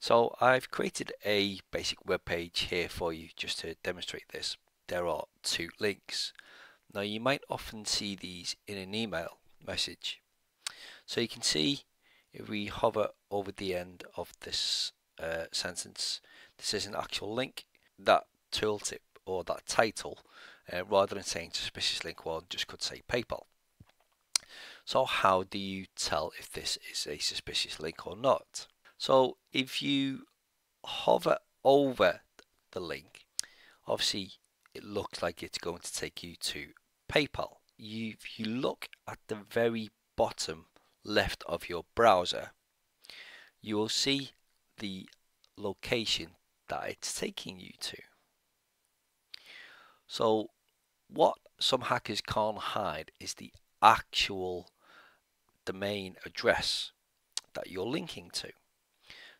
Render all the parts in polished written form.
So I've created a basic web page here for you just to demonstrate this. There are two links. Now you might often see these in an email message. So you can see if we hover over the end of this sentence, this is an actual link. That tooltip or that title, rather than saying suspicious link one, just could say PayPal. So how do you tell if this is a suspicious link or not? So if you hover over the link, obviously it looks like it's going to take you to PayPal. If you look at the very bottom left of your browser, you will see the location that it's taking you to. So what some hackers can't hide is the actual domain address that you're linking to.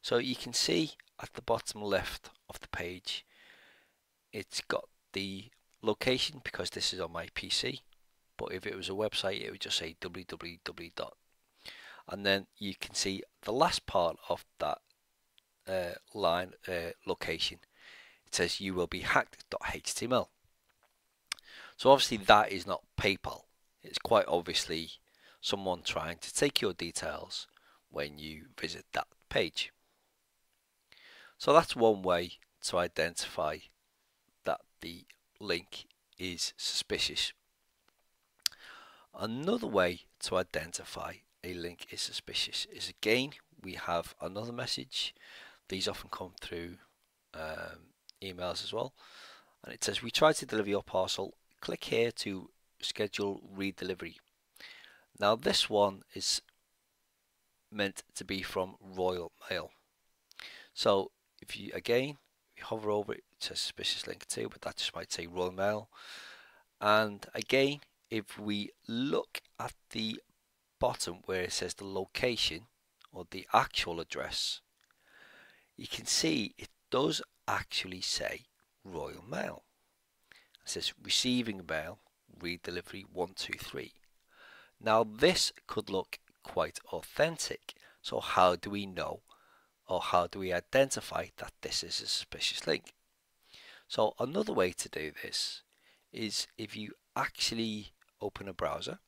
So you can see at the bottom left of the page, it's got the location because this is on my PC, but if it was a website it would just say www. And then you can see the last part of that line, location, it says you will be hacked.html. So obviously that is not PayPal. It's quite obviously someone trying to take your details when you visit that page. So that's one way to identify that the link is suspicious. Another way to identify a link is suspicious is, again, we have another message. These often come through emails as well, and it says we tried to deliver your parcel, click here to schedule redelivery. Now this one is meant to be from Royal Mail. So if you you hover over it, it says suspicious link too, but that just might say Royal Mail. And again, if we look at the bottom where it says the location or the actual address, you can see it does actually say Royal Mail. It says receiving mail, redelivery 123. Now this could look quite authentic. So how do we know, or how do we identify that this is a suspicious link? So another way to do this is if you actually open a browser.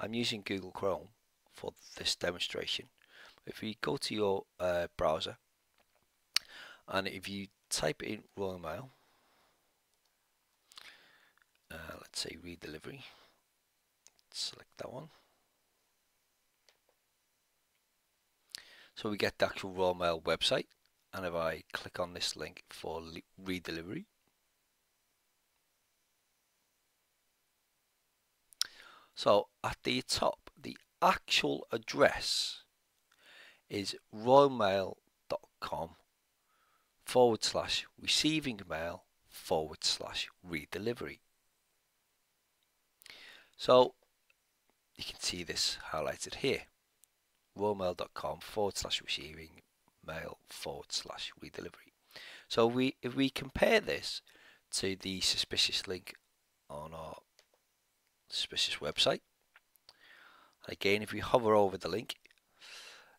I'm using Google Chrome for this demonstration. If you go to your browser and if you type in Royal Mail, let's say redelivery, select that one. So we get the actual Royal Mail website, and if I click on this link for redelivery, so at the top, the actual address is royalmail.com/receivingmail/redelivery. So you can see this highlighted here, royalmail.com/receivingmail/redelivery. So if we compare this to the suspicious link on our suspicious website, again, if we hover over the link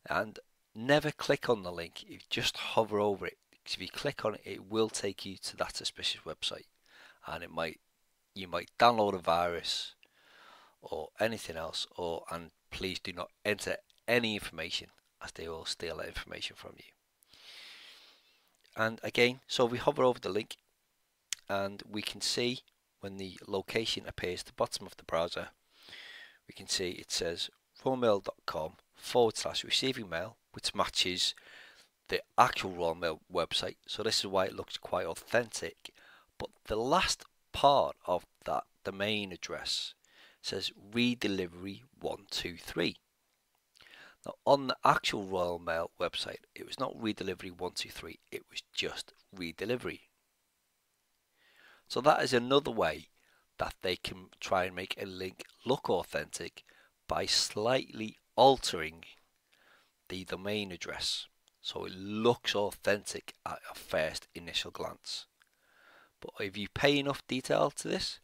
and never click on the link, you just hover over it, because if you click on it, it will take you to that suspicious website, and it might, you might download a virus or anything else, and please do not enter any information, as they will steal that information from you. And again, so we hover over the link and we can see when the location appears at the bottom of the browser, we can see it says royalmail.com/receivingmail, which matches the actual Royal Mail website. So this is why it looks quite authentic. But the last part of that domain address says redelivery 123. Now on the actual Royal Mail website, it was not redelivery 123, it was just redelivery. So that is another way that they can try and make a link look authentic by slightly altering the domain address, so it looks authentic at a first initial glance. But if you pay enough detail to this,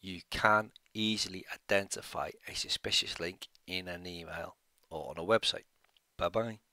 you can easily identify a suspicious link in an email or on a website. Bye bye.